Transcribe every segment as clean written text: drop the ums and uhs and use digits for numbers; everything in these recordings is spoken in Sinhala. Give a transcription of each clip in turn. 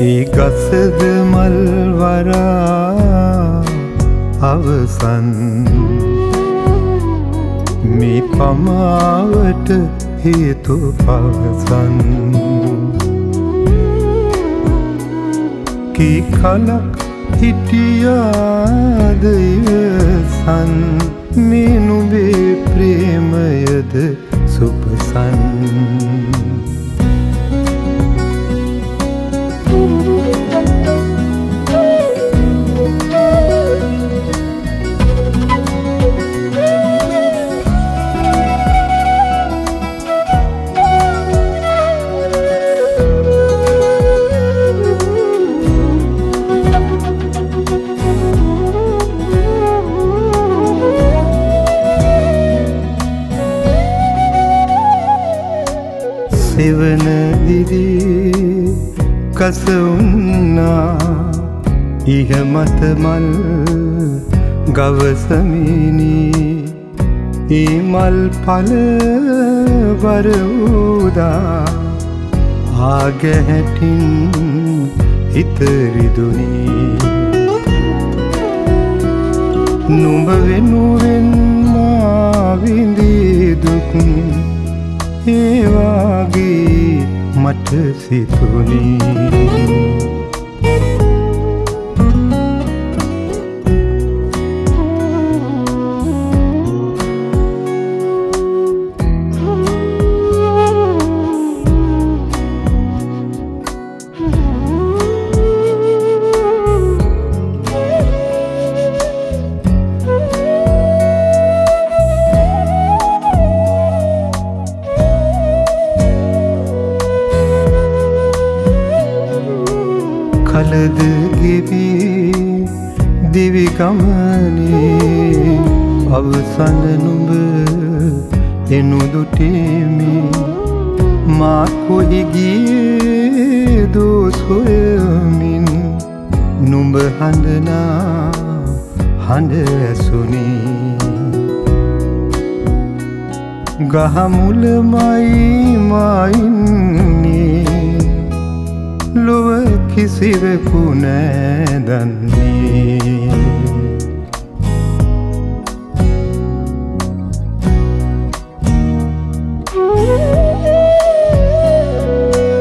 قصد ملورا අවසන් මේ පමාවට හේතු පවසන් කී කලක් හිටියාද ඉවසන් මේ නුඹේ ප්‍රේමයද සුපසන් सेवन दिदी कसुन्ना इह मत मल गवसमीनी ई मल फल वरुदा आगहटिन इतरिदुनी नुंब वेनुरेन मा विंदी दुकुन वागी मठ सितुनी කලද ගෙවී දිවි ගමනේ අවසන් නුඹ එනුදුටෙමි මා කොහි ගියේ දොස් හොයමින් නුඹ හඳනා හඬ ඇසුනි ගහ මුලමයි මායින්නේ ලොව කිසිවෙකු නෑ දන්නේ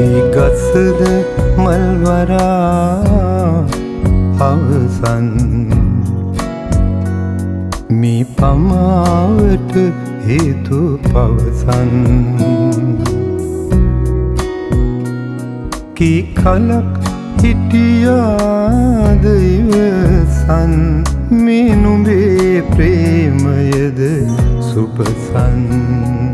ඒ ගසද මල්වරා අවසන් මේ පමාවට හේතු පවසන් की खलक हिटियाद इवसन मेनुबे प्रेमयद सुपसन।